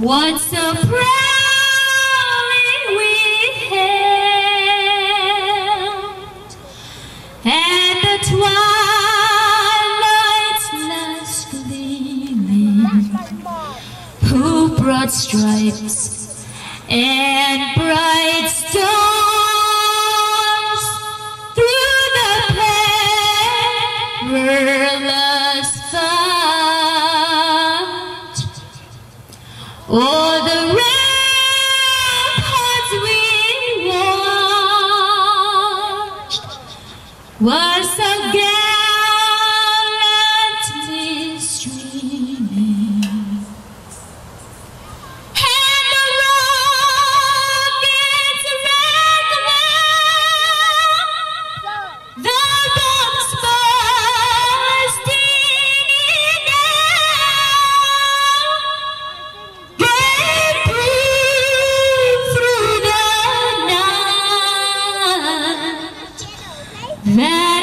What so proudly we hailed at the twilight's last gleaming, who brought stripes and bright stars through the perilous fight. Oh, the ramparts we watched was so gallantly streaming, and the rockets' reckless, the bombs bursting down. That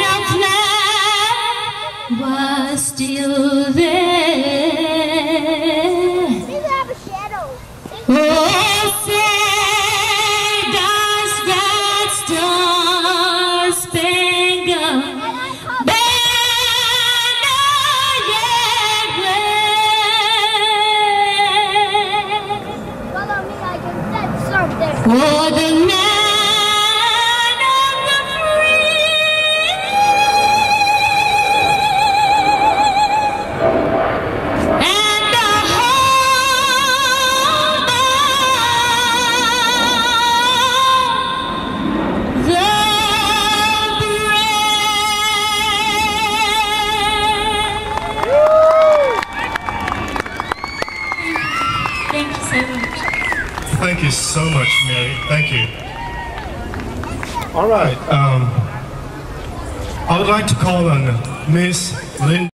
our flag was still there. Oh, send us that star-spangled banner. Oh, the man. Thank you so much, Mary. Thank you. All right. I would like to call on Miss Linda.